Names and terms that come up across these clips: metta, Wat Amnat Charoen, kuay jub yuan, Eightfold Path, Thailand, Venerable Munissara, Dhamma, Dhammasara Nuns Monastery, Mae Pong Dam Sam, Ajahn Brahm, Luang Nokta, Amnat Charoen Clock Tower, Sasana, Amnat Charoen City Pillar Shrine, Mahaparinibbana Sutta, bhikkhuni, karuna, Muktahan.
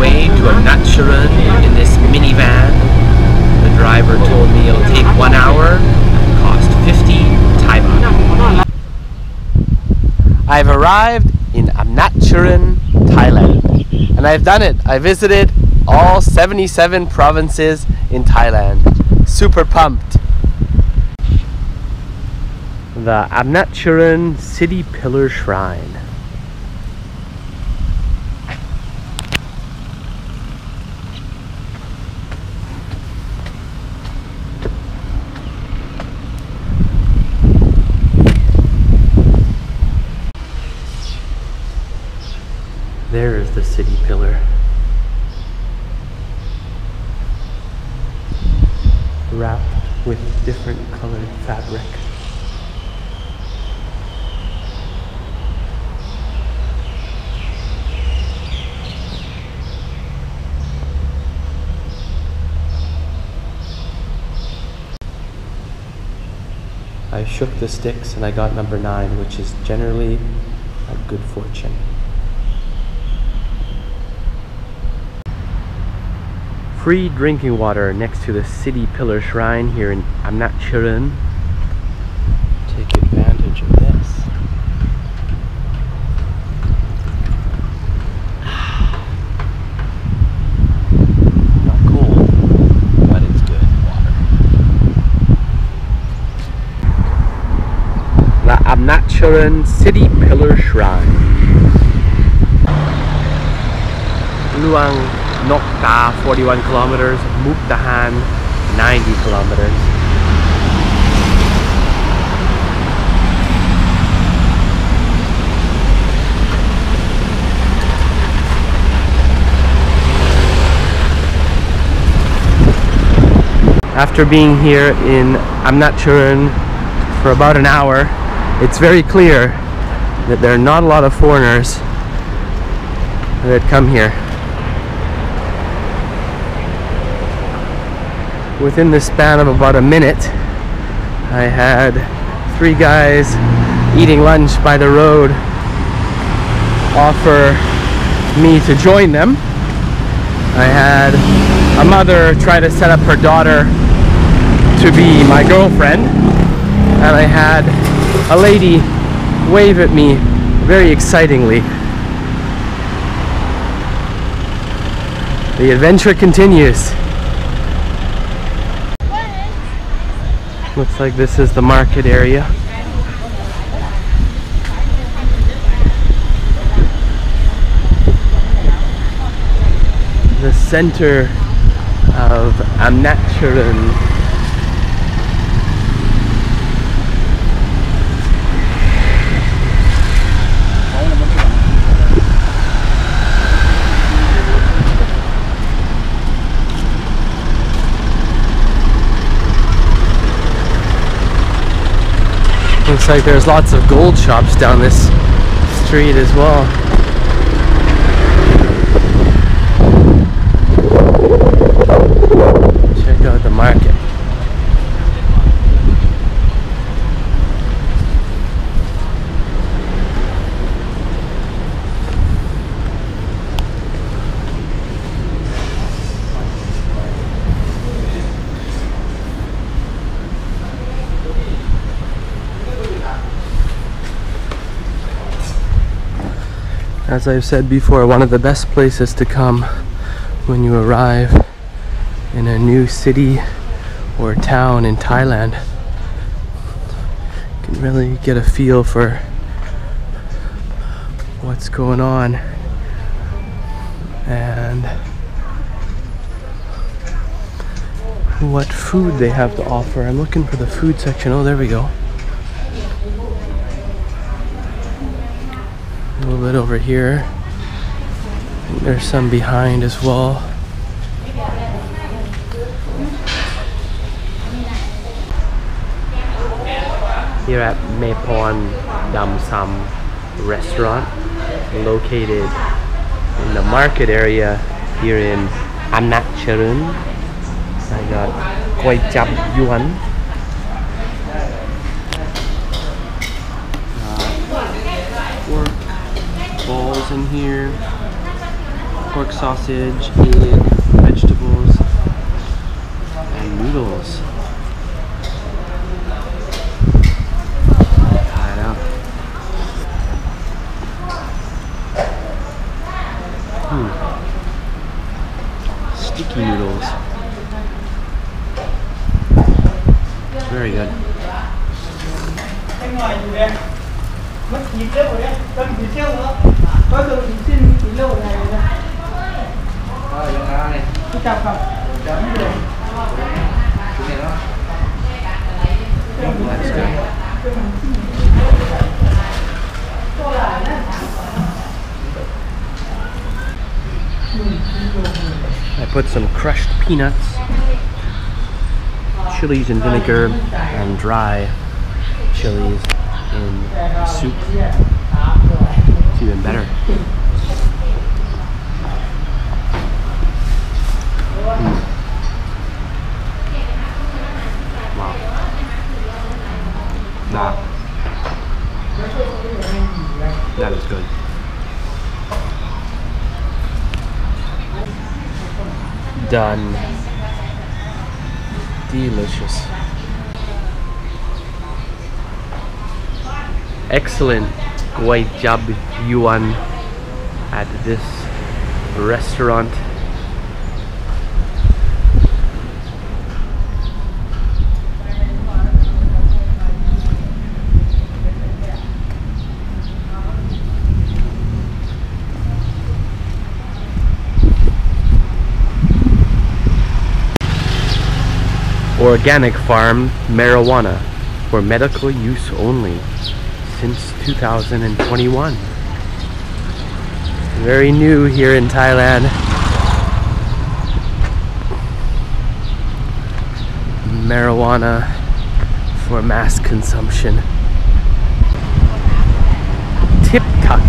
way to Amnat Charoen in this minivan. The driver told me it'll take 1 hour and cost 50 Thai baht. I've arrived in Amnat Charoen, Thailand, and I've done it. I visited all 77 provinces in Thailand. Super pumped. The Amnat Charoen City Pillar Shrine. There is the city pillar. Wrapped with different colored fabric. I shook the sticks and I got number 9, which is generally a good fortune. Free drinking water next to the City Pillar Shrine here in Amnat Charoen. Take advantage of this. Not cold, but it's good water. The Amnat Charoen City Pillar Shrine. Luang Nokta, 41 kilometers, Muktahan, 90 kilometers. After being here in Amnat Charoen for about an hour, it's very clear that there are not a lot of foreigners that come here. Within the span of about a minute, I had 3 guys eating lunch by the road offer me to join them. I had a mother try to set up her daughter to be my girlfriend, and I had a lady wave at me very excitingly. The adventure continues. Looks like this is the market area. The center of Amnat Charoen. Looks like there's lots of gold shops down this street as well. Check out the market. As I've said before, one of the best places to come when you arrive in a new city or town in Thailand. You can really get a feel for what's going on and what food they have to offer. I'm looking for the food section. Oh, there we go. A little bit over here. There's some behind as well. Here at Mae Pong Dam Sam restaurant, located in the market area here in Amnat Charoen. I got kuay jub yuan. Balls in here, pork sausage, egg, vegetables, and noodles. Sticky noodles. Very good. I put some crushed peanuts, chilies in vinegar, and dry chilies in soup. It's even better. Wow. That is good. Done. Delicious. Excellent kuay jub yuan at this restaurant. Organic farm marijuana for medical use only since 2021. Very new here in Thailand. Marijuana for mass consumption. Tip Tuck.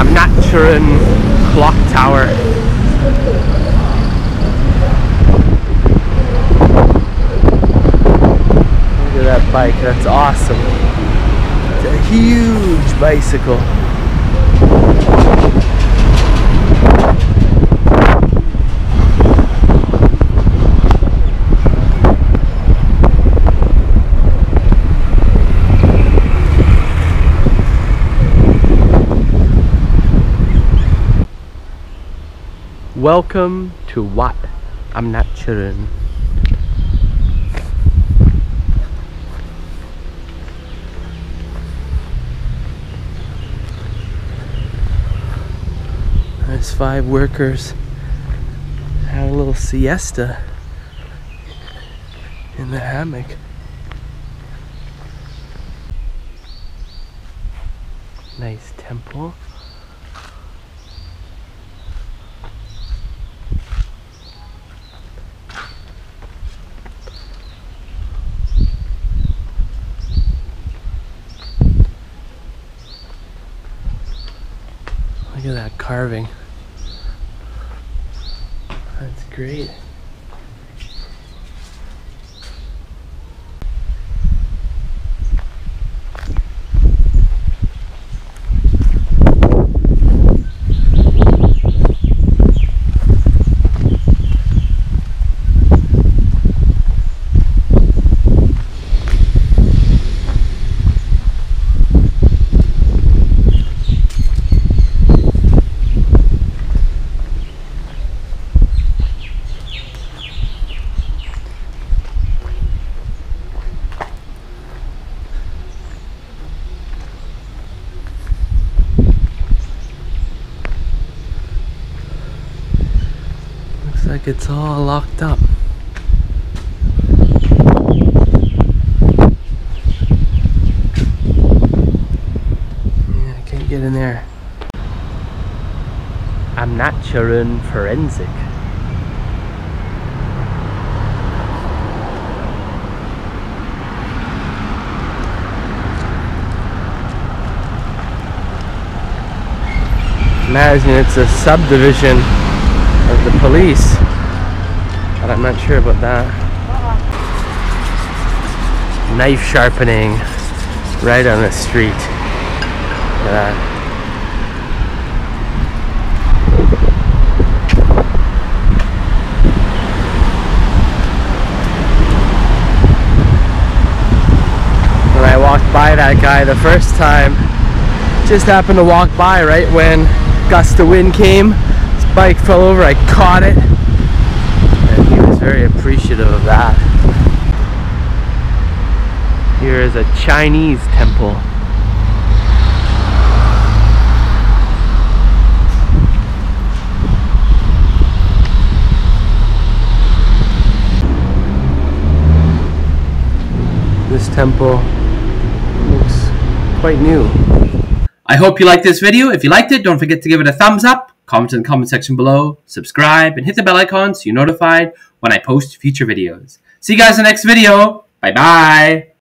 Amnat Charoen clock tower. Look at that bike, that's awesome. It's a huge bicycle. Welcome to Wat Amnat Charoen. There's 5 workers had a little siesta in the hammock. Nice temple. Look at that carving. That's great. Like it's all locked up. Yeah, I can't get in there. Amnat Charoen Forensic. Imagine it's a subdivision of the police, but I'm not sure about that. Knife sharpening right on the street. Look at that. By that guy the first time, just happened to walk by right when gust of wind came. His bike fell over, I caught it, and he was very appreciative of that. Here is a Chinese temple. This temple quite new. I hope you liked this video. If you liked it, don't forget to give it a thumbs up, comment in the comment section below, subscribe, and hit the bell icon so you're notified when I post future videos. See you guys in the next video. Bye bye.